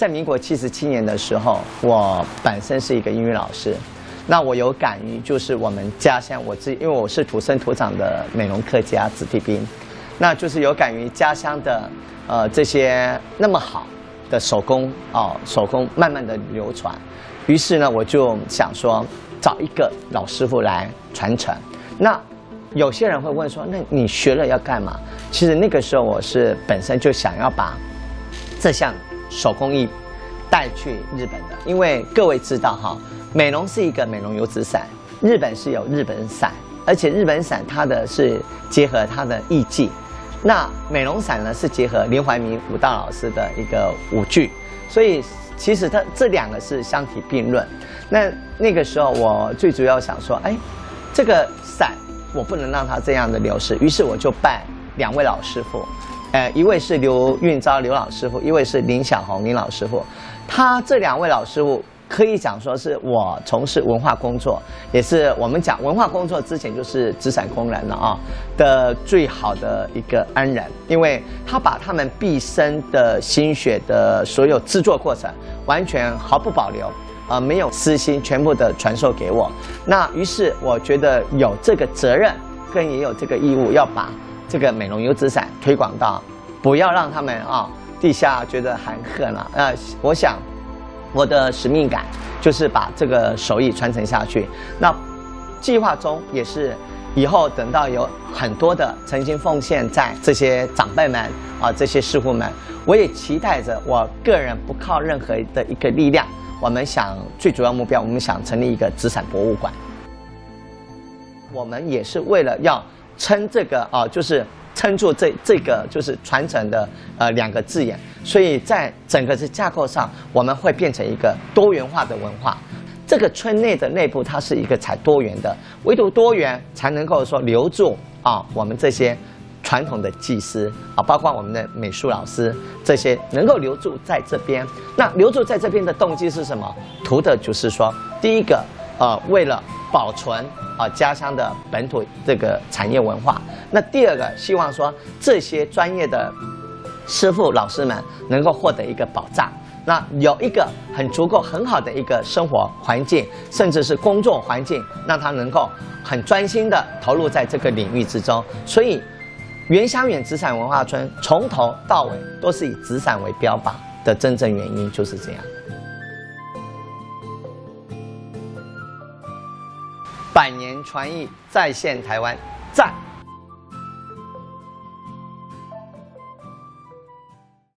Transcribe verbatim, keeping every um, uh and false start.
在民国七十七年的时候，我本身是一个英语老师，那我有感于就是我们家乡，我自因为我是土生土长的美浓客家子弟兵，那就是有感于家乡的呃这些那么好的手工哦，手工慢慢的流传，于是呢我就想说找一个老师傅来传承。那有些人会问说，那你学了要干嘛？其实那个时候我是本身就想要把这项手工艺带去日本的，因为各位知道哈，美浓是一个美浓油纸伞，日本是有日本伞，而且日本伞它的是结合它的艺伎，那美浓伞呢是结合林怀民武道老师的一个舞剧，所以其实它这两个是相提并论。那那个时候我最主要想说，哎，这个伞我不能让它这样的流失，于是我就拜两位老师傅。呃，一位是刘运昭刘老师傅，一位是林小红林老师傅。他这两位老师傅可以讲说是我从事文化工作，也是我们讲文化工作之前就是纸伞工人了啊、哦、的最好的一个安人，因为他把他们毕生的心血的所有制作过程完全毫不保留，呃，没有私心，全部的传授给我。那于是我觉得有这个责任，跟也有这个义务要把这个美浓油纸伞推广到，不要让他们啊、哦、地下觉得寒恨了。呃，我想我的使命感就是把这个手艺传承下去。那计划中也是以后等到有很多的诚心奉献在这些长辈们啊这些师傅们，我也期待着我个人不靠任何的一个力量，我们想最主要目标，我们想成立一个纸伞博物馆。我们也是为了要撑这个啊、呃，就是撑住这这个就是传承的呃两个字眼，所以在整个的架构上，我们会变成一个多元化的文化。这个村内的内部它是一个才多元的，唯独多元才能够说留住啊、呃、我们这些传统的技师啊，包括我们的美术老师，这些能够留住在这边。那留住在这边的动机是什么？图的就是说，第一个呃为了保存啊家乡的本土这个产业文化，那第二个希望说这些专业的师傅老师们能够获得一个保障，那有一个很足够很好的一个生活环境，甚至是工作环境，让他能够很专心的投入在这个领域之中。所以原乡远纸伞文化村从头到尾都是以纸伞为标靶的真正原因就是这样。百年传艺再现台湾。